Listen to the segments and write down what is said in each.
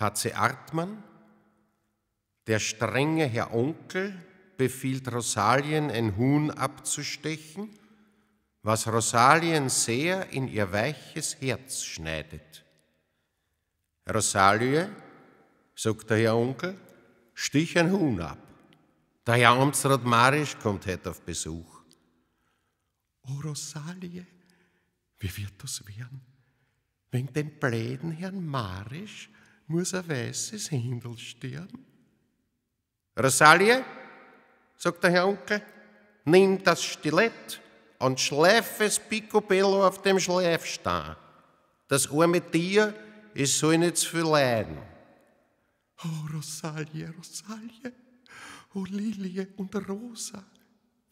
H.C. Artmann, der strenge Herr Onkel befiehlt Rosalien, ein Huhn abzustechen, was Rosalien sehr in ihr weiches Herz schneidet. Rosalie, sagt der Herr Onkel, stich ein Huhn ab. Der Herr Amtsrat Marisch kommt heute auf Besuch. Oh Rosalie, wie wird das werden? Wegen den bläden Herrn Marisch muss ein weißes Händel sterben. Rosalie, sagt der Herr Onkel, nimm das Stilett und schleife es Picobello auf dem Schleifstein. Das arme Tier, es soll nicht zu viel leiden. Oh Rosalie, Rosalie, oh Lilie und Rosa,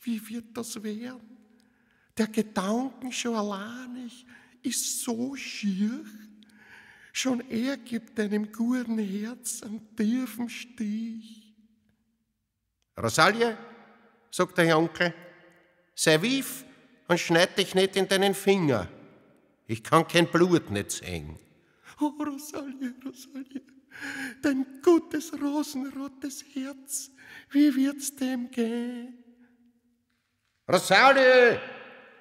wie wird das werden? Der Gedanken schon allein ist so schier. Schon er gibt deinem guten Herz einen tiefen Stich. Rosalie, sagt der Herr Onkel, sei wief und schneid dich nicht in deinen Finger. Ich kann kein Blut nicht sehen. Oh Rosalie, Rosalie, dein gutes rosenrotes Herz, wie wird's dem gehen? Rosalie,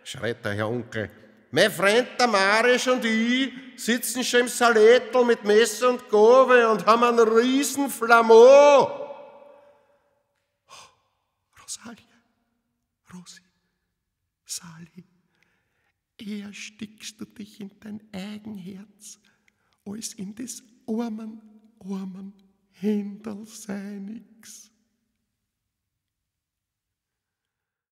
schreit der Herr Onkel, mein Freund der Marisch und ich sitzen schon im Salettl mit Messer und Gobe und haben einen Riesenflammeu. Oh, Rosalie, Rosi, Sali, eher stickst du dich in dein eigen Herz, als in des armen Händel sei nix.